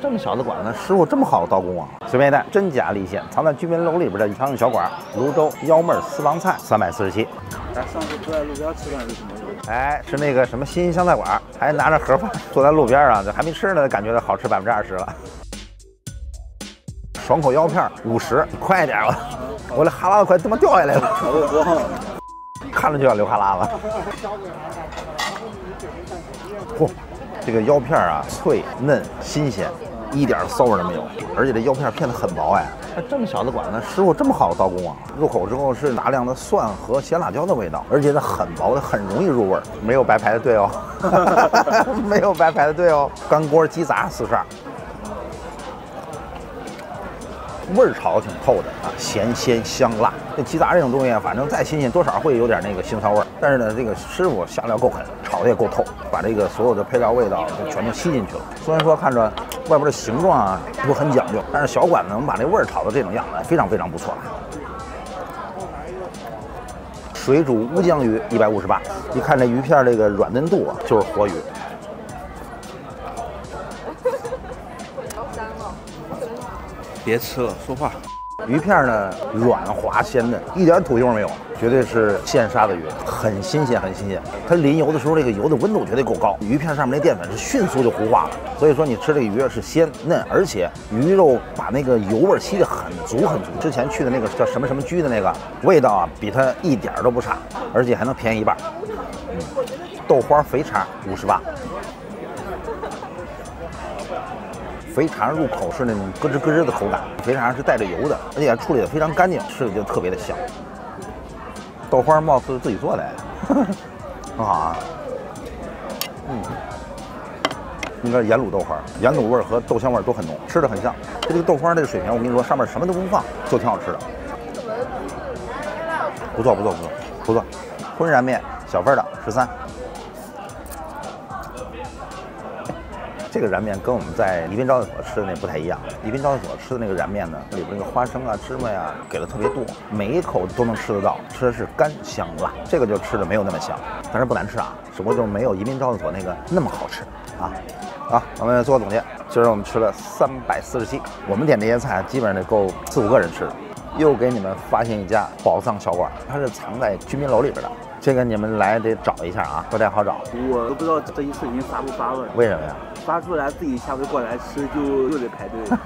这么小的馆子，师傅这么好的刀工啊！随便一带，真假立现，藏在居民楼里边的长寿小馆，泸州幺妹私房菜347。咱上次坐在路边吃饭是什么味道？哎，是那个什么新香菜馆，还拿着盒饭坐在路边啊，这还没吃呢，感觉好吃20%了。爽口腰片50，快点吧！我这哈喇子快他妈掉下来了，看着就要流哈喇子。嚯！这个腰片啊，脆嫩新鲜，一点骚味都没有，而且这腰片片得很薄哎。这么小的馆子，师傅这么好的刀工啊！入口之后是大量的蒜和咸辣椒的味道，而且它很薄，它很容易入味，没有白排的队哦，没有白排的队哦。干锅鸡杂42，味儿炒得挺透的啊，咸鲜香辣。这鸡杂这种东西啊，反正再新鲜，多少会有点那个腥臊味儿。但是呢，这个师傅下料够狠，炒的也够透，把这个所有的配料味道就全都吸进去了。虽然说看着外边的形状啊不很讲究，但是小馆子能把这味儿炒到这种样子，非常非常不错了。水煮乌江鱼158，一看这鱼片这个软嫩度啊，就是活鱼。别吃了，说话。鱼片呢，软滑鲜嫩，一点土腥味没有，绝对是现杀的鱼，很新鲜，很新鲜。它淋油的时候，这个油的温度绝对够高，鱼片上面那淀粉是迅速就糊化了。所以说你吃这个鱼是鲜嫩，而且鱼肉把那个油味吸得很足很足。之前去的那个叫什么什么居的那个味道啊，比它一点都不差，而且还能便宜一半。豆花肥肠58。肥肠入口是那种咯吱咯吱的口感，肥肠是带着油的，而且处理的非常干净，吃的就特别的香。豆花貌似自己做的，很好啊。嗯，应该是盐卤豆花，盐卤味和豆香味都很浓，吃的很像。这个豆花这个水平，我跟你说，上面什么都不放，就挺好吃的。不错不错不错不错，荤燃面小份的13。这个燃面跟我们在宜宾招待所吃的那不太一样，宜宾招待所吃的那个燃面呢，里边那个花生啊、芝麻呀、给的特别多，每一口都能吃得到，吃的是干香辣，这个就吃的没有那么香，但是不难吃啊，只不过就是没有宜宾招待所那个那么好吃啊。好，我们做个总结，今儿我们吃了347，我们点这些菜基本上得够4、5个人吃的。又给你们发现一家宝藏小馆，它是藏在居民楼里边的。这个你们来得找一下啊，不太好找。我都不知道这一次您发不发了。为什么呀？发出来自己下回过来吃就又得排队。